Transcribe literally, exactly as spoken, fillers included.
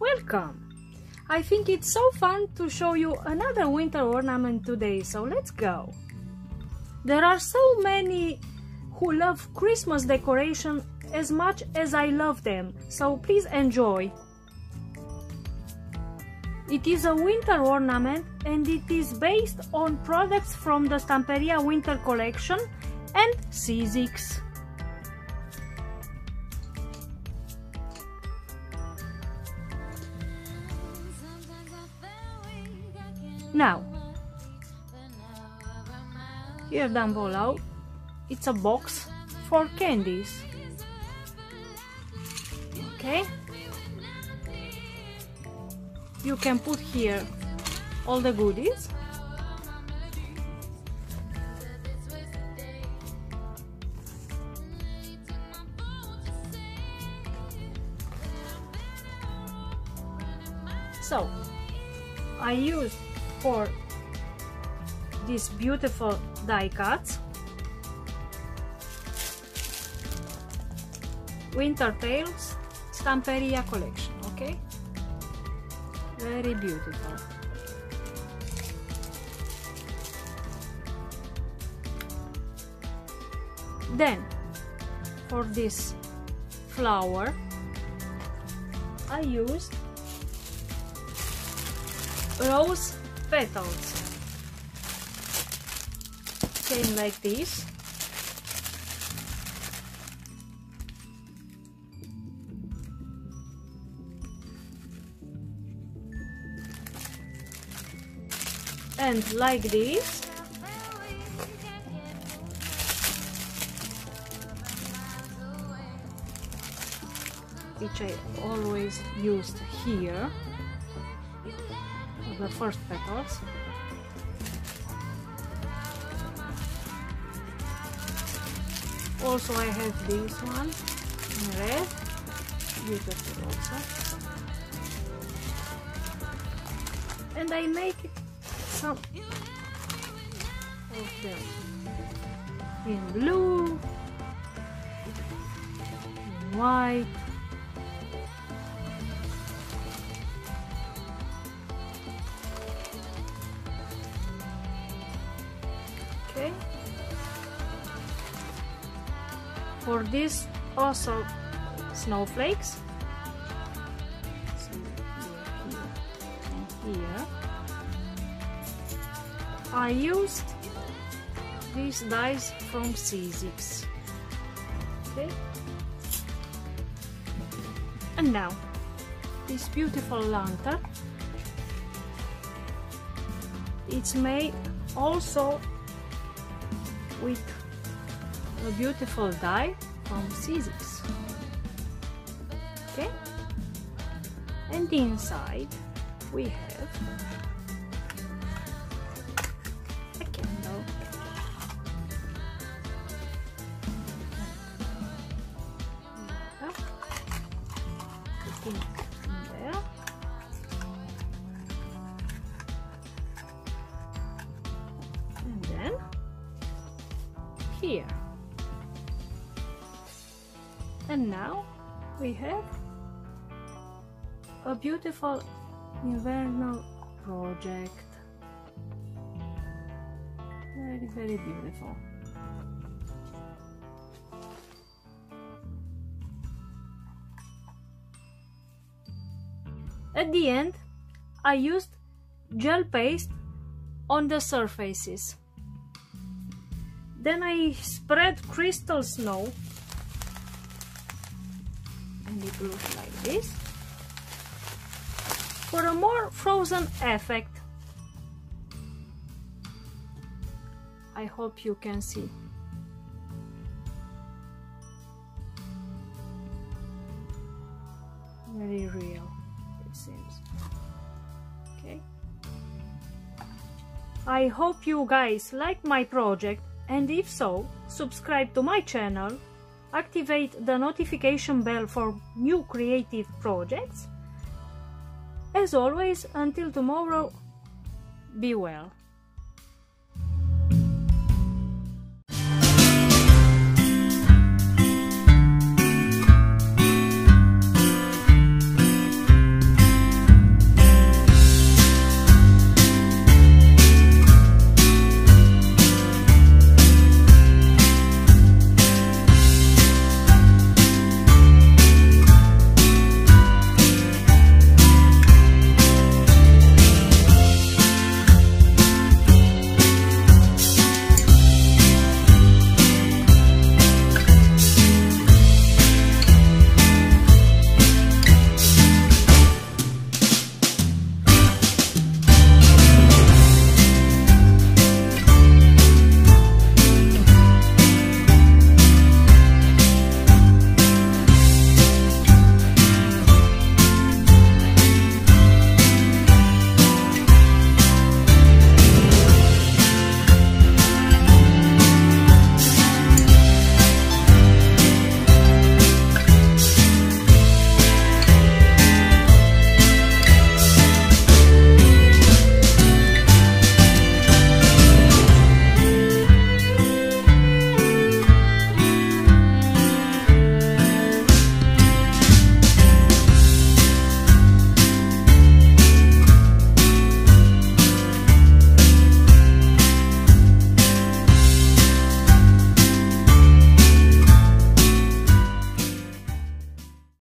Welcome! I think it's so fun to show you another winter ornament today, so let's go! There are so many who love Christmas decoration as much as I love them, so please enjoy! It is a winter ornament and it is based on products from the Stamperia Winter Collection and Sizzix. Now, here down below, it's a box for candies. Okay? You can put here all the goodies. So, I used for these beautiful die cuts Winter Tales Stamperia collection, okay? Very beautiful. Then for this flower I used rose petals. Came like this. And like this. Which I always used here. The first petals. Also I have this one in red, beautiful also. And I make some of them in blue, in white. For this also snowflakes, so here, and here I used these dies from Sizzix. Okay, and now this beautiful lantern. It's made also with a beautiful die from Sizzix. Okay, and inside we have a candle. Yeah. Put it in there. And then here. And now we have a beautiful invernal project. Very, very beautiful. At the end, I used gel paste on the surfaces. Then I spread crystal snow. And it looks like this for a more frozen effect. I hope you can see. Very real, it seems. Okay. I hope you guys like my project, and if so, subscribe to my channel. Activate the notification bell for new creative projects. As always, until tomorrow, be well.